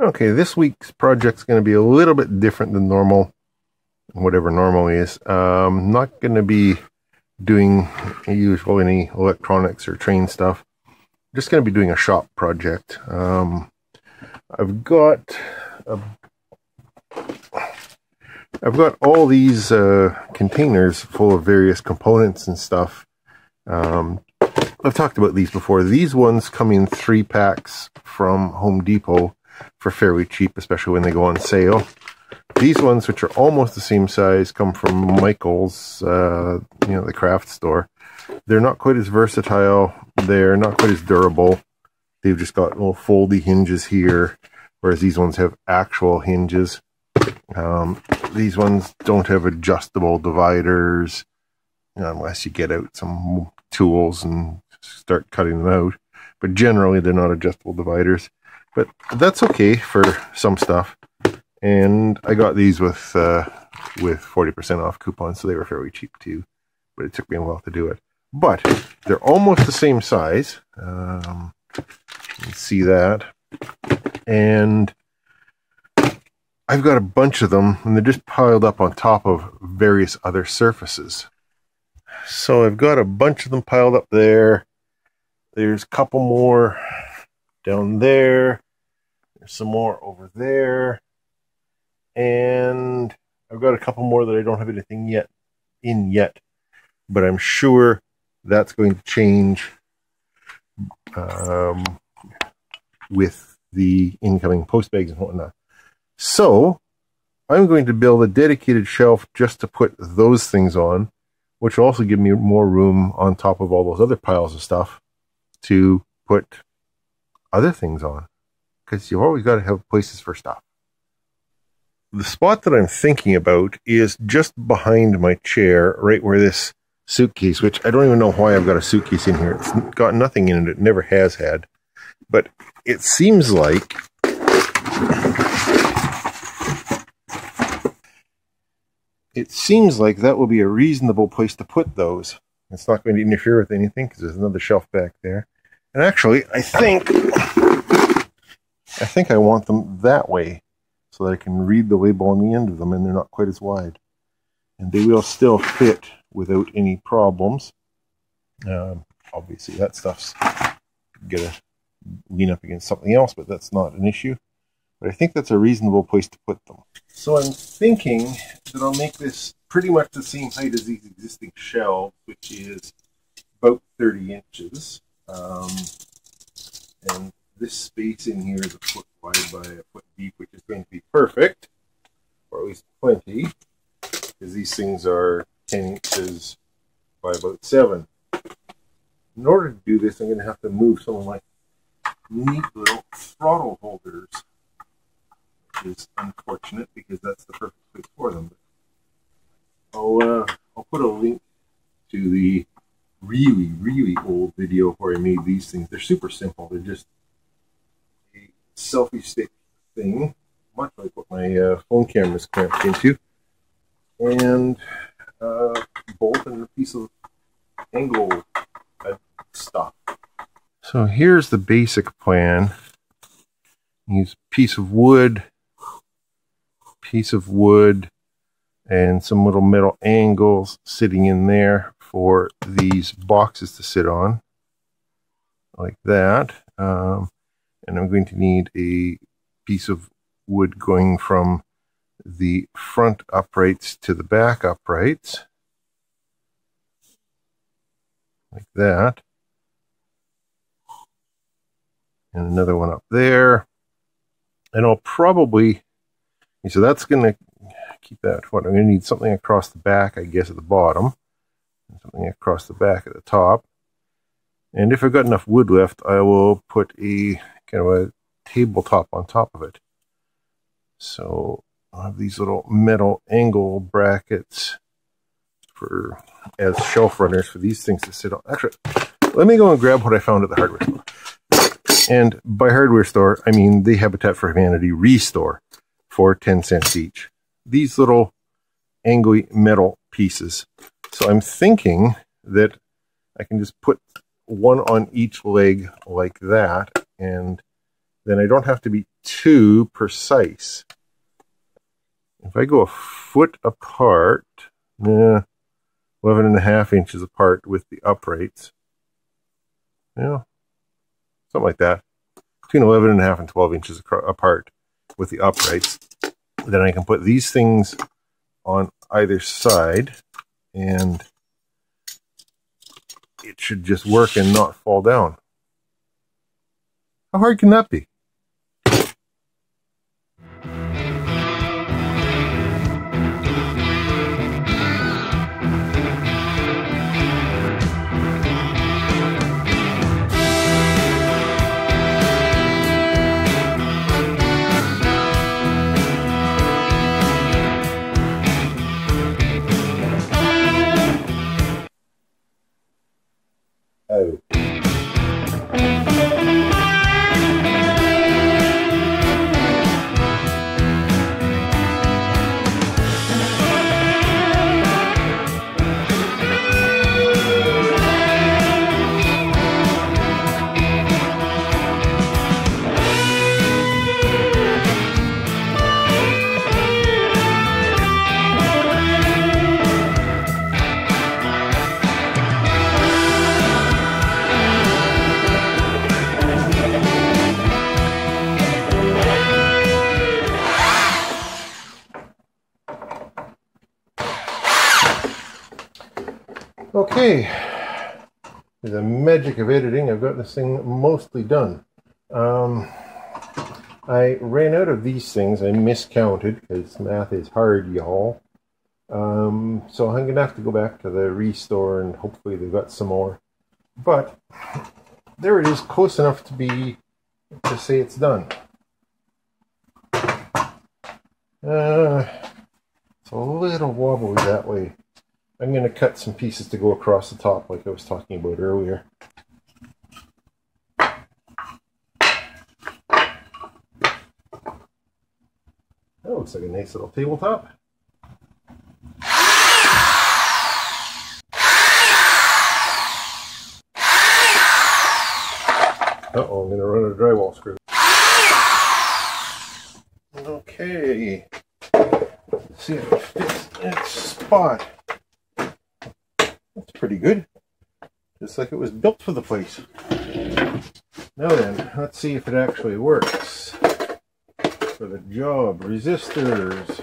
Okay, this week's project's going to be a little bit different than normal, whatever normal is. I'm not going to be doing usual any electronics or train stuff. I'm just going to be doing a shop project. I've got all these containers full of various components and stuff. I've talked about these before. These ones come in 3 packs from Home Depot for fairly cheap, especially when they go on sale. These ones, which are almost the same size, come from Michael's, you know, the craft store. They're not quite as versatile. They're not quite as durable. They've just got little foldy hinges here, whereas these ones have actual hinges. These ones don't have adjustable dividers, you know, unless you get out some tools and start cutting them out. But generally, they're not adjustable dividers. But that's okay for some stuff. And I got these with 40% off coupons, so they were fairly cheap too. But it took me a while to do it. But they're almost the same size. You can see that. And I've got a bunch of them, and they're just piled up on top of various other surfaces. So I've got a bunch of them piled up there. There's a couple more down there. There's some more over there. And I've got a couple more that I don't have anything yet in yet, but I'm sure that's going to change with the incoming post bags and whatnot. So I'm going to build a dedicated shelf just to put those things on, which will also give me more room on top of all those other piles of stuff to put other things on, because you've always got to have places for stuff. The spot that I'm thinking about is just behind my chair, right where this suitcase, which I don't even know why I've got a suitcase in here. It's got nothing in it. It never has had. But it seems like that will be a reasonable place to put those. It's not going to interfere with anything because there's another shelf back there. And actually, I think I want them that way, so that I can read the label on the end of them and they're not quite as wide. And they will still fit without any problems. Obviously that stuff's gonna lean up against something else, but that's not an issue. But I think that's a reasonable place to put them. So I'm thinking that I'll make this pretty much the same height as these existing shelves, which is about 30 inches. And this space in here is a foot wide by a foot deep, which is going to be perfect, or at least plenty, because these things are 10 inches by about 7. In order to do this, I'm going to have to move some of my neat little throttle holders, which is unfortunate because that's the perfect place for them. But I'll put a link to the really, really old video where I made these things. They're super simple. They're just selfie stick thing, much like what my phone camera is clamped into, and bolt and a piece of angle stuff. So here's the basic plan. Use a piece of wood, and some little metal angles sitting in there for these boxes to sit on, like that. And I'm going to need a piece of wood going from the front uprights to the back uprights, like that. And another one up there. And I'll probably, so that's going to keep that, what I'm going to need something across the back, I guess, at the bottom, and something across the back at the top. And if I've got enough wood left, I will put a kind of a tabletop on top of it. So I'll have these little metal angle brackets for as shelf runners for these things to sit on. Actually, let me go and grab what I found at the hardware store. And by hardware store, I mean the Habitat for Humanity ReStore for 10 cents each. These little angly metal pieces. So I'm thinking that I can just put one on each leg like that, and then I don't have to be too precise. If I go a foot apart, 11.5 inches apart with the uprights, something like that, between 11.5 and 12 inches apart with the uprights, then I can put these things on either side and it should just work and not fall down. How hard can that be? Okay, the magic of editing, I've got this thing mostly done. I ran out of these things. I miscounted because math is hard, y'all. So I'm going to have to go back to the ReStore and hopefully they've got some more. But there it is, close enough to say it's done. It's a little wobbly that way. I'm going to cut some pieces to go across the top like I was talking about earlier. That looks like a nice little tabletop. Uh-oh, I'm going to run out of drywall screw. Okay. Let's see if it fits that spot. Pretty good, just like it was built for the place. Now then, let's see if it actually works for the job. Resistors,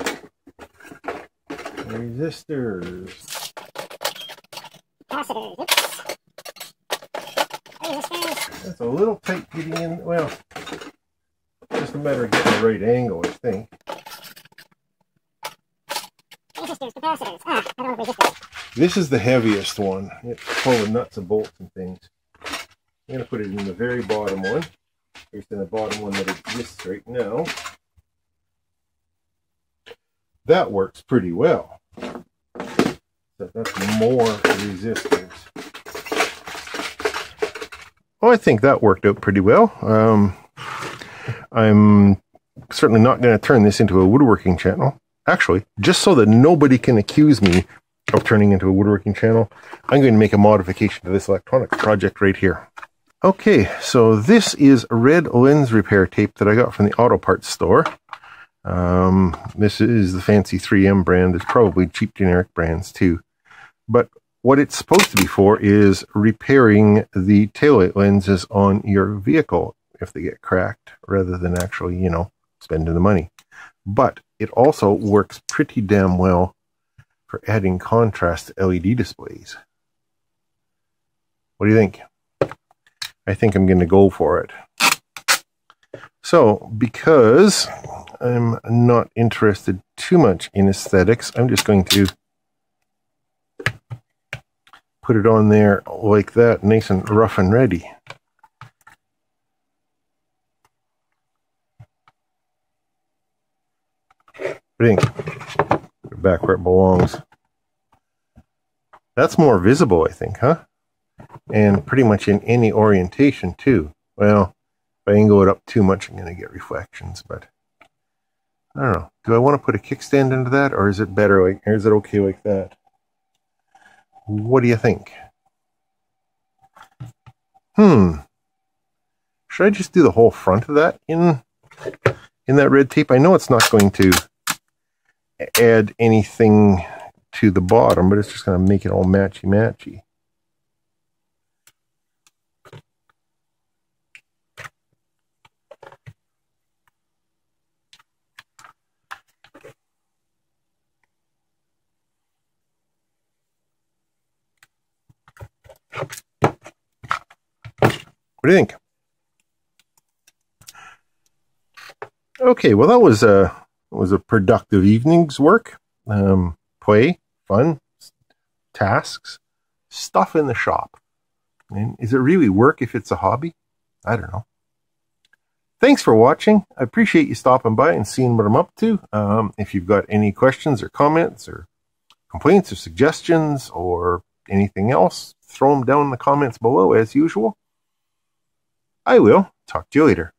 that's a little tight getting in. Well, just a matter of getting the right angle, I think. Capacitors. Ah, I don't know resistors. This is the heaviest one. It's full of nuts and bolts and things. I'm going to put it in the very bottom one. It's in the bottom one that exists right now. That works pretty well. So that's more resistors. Well, I think that worked out pretty well. I'm certainly not going to turn this into a woodworking channel. Actually, just so that nobody can accuse me of turning into a woodworking channel, I'm going to make a modification to this electronics project right here. Okay, so this is red lens repair tape that I got from the auto parts store. This is the fancy 3M brand. There's probably cheap generic brands too. But what it's supposed to be for is repairing the taillight lenses on your vehicle if they get cracked, rather than actually, spending the money. But it also works pretty damn well for adding contrast to LED displays. What do you think? I think I'm going to go for it. So, because I'm not interested too much in aesthetics, I'm just going to put it on there like that, nice and rough and ready. What do you think? Back where it belongs. That's more visible, I think, huh? And pretty much in any orientation too. Well, if I angle it up too much, I'm going to get reflections, but I don't know. Do I want to put a kickstand into that, or is it better like, or is it okay like that? What do you think? Should I just do the whole front of that in that red tape? I know it's not going to add anything to the bottom, but it's just going to make it all matchy-matchy. What do you think? Okay, well that was a productive evening's work. Play, fun, tasks, stuff in the shop. I mean, is it really work if it's a hobby? I don't know. Thanks for watching. I appreciate you stopping by and seeing what I'm up to. If you've got any questions or comments or complaints or suggestions or anything else, throw them down in the comments below as usual. I will talk to you later.